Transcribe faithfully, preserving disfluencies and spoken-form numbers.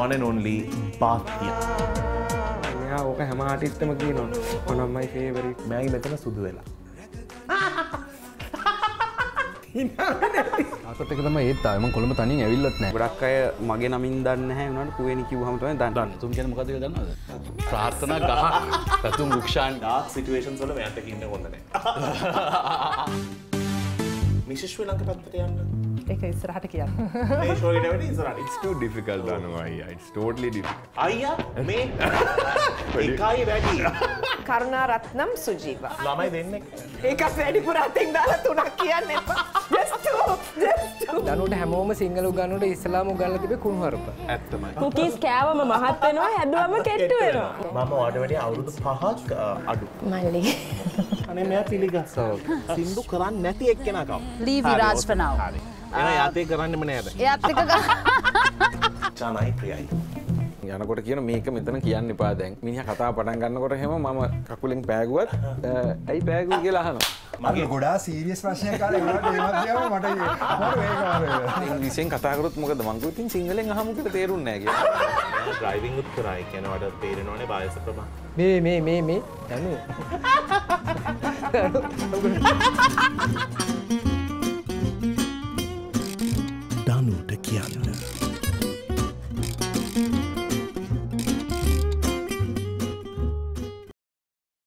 one and only Bathia. Oke, sama artisnya begini, one of my favorite. Main itu na sudu dela. Aku tuh kita mah itu, emang kalau mau tanya ya willet nih. Beraknya magen amin dan nih, orang kue nih kiu ham tuh dan. Dan, tuh mungkin muka tuh dan ada. Prarthana gah, tuh mukshan. Dark situation soalnya banyak tekin deh konten. Missus Sri Lanka patah yang. Eka istirahat kiya. Hey, sorry, never istirahat. It's too difficult, Anumaya. It's totally difficult. Ayah, me. Ekai wedi. Karena Ratnam Sujiwa. Lamai denne. Eka wedi pura tinggal tunak kian nepa. Just two, just two. Dan udah hamoma single ugan udah Islam ugan lagi be kuno harupa. Atma. Cookies kaya mama mahat peno, ya dua mama ketu eno. Mama order wedi auru tu pahak adu. Mali. Ane meya pili gasal. Sindu keran neti ek kena kau. Leave Viraj for now. Iya, yati kerana mana ada? Yati kerana. Cana itu ya. Yang aku terkira mereka minta kian ni pada yang minyak kata apa dan karena aku terkira mama kakuling peguat, ayi peguat gila kan? Makin goda serius macamnya kalau orang dia macam apa macam ni, macam ni. English yang kata aku tu muka demam tu, ting single yang kamu kita terun negi. Driving itu kerai, karena ada terun orang bahaya seperti. Me me me me, anu. Danu Dekian.